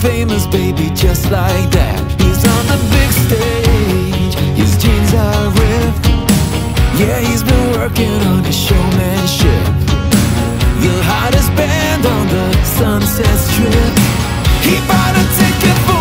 famous, baby, just like that. He's on the big stage, his jeans are ripped. Yeah, he's been working on his showmanship. The hottest band on the Sunset Strip. He bought a ticket for